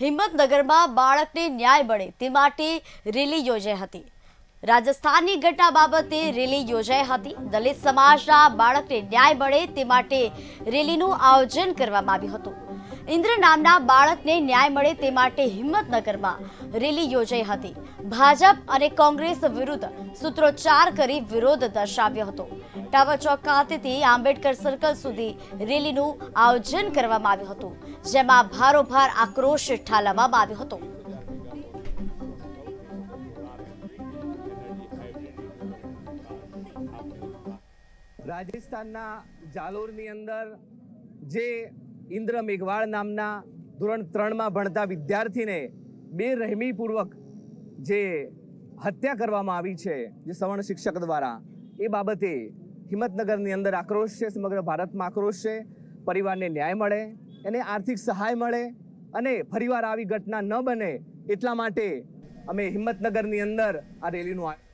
हिम्मतनगर में बाळकने न्याय मळे ते माटे रेली योजाई हती। राजस्थानी घटना बाबते रेली योजाई हती। दलित समाजना बाळकने न्याय मळे ते माटे रेलीनुं आयोजन करवामां आव्युं हतुं। इंद्र नामना बाळकने न्याय मळे ते माटे हिम्मतनगरमां रेली योजाई हती। भाजप अने कांग्रेस विरुद्ध सूत्रोच्चार करी विरोध दर्शाव्यो हतो। टावर चौक खातेथी आंबेडकर सर्कल सुधी रेलीनुं आयोजन करवामां आव्युं हतुं, जेमां भारोभार आक्रोश ठालववामां आव्यो हतो। राजस्थान जालोर अंदर जे इंद्र मेघवाल नामना धोरण 3 में भणता विद्यार्थी ने बेरहमीपूर्वक जे हत्या करवामां आवी छे जे सवर्ण शिक्षक द्वारा, ए बाबते हिम्मतनगरनी अंदर आक्रोश है। समग्र भारत में आक्रोश है। परिवार ने न्याय मळे, एने आर्थिक सहाय मळे अने फरीवार आवी घटना न बने एटला माटे अमे हिम्मतनगरनी अंदर आ रेलीनुं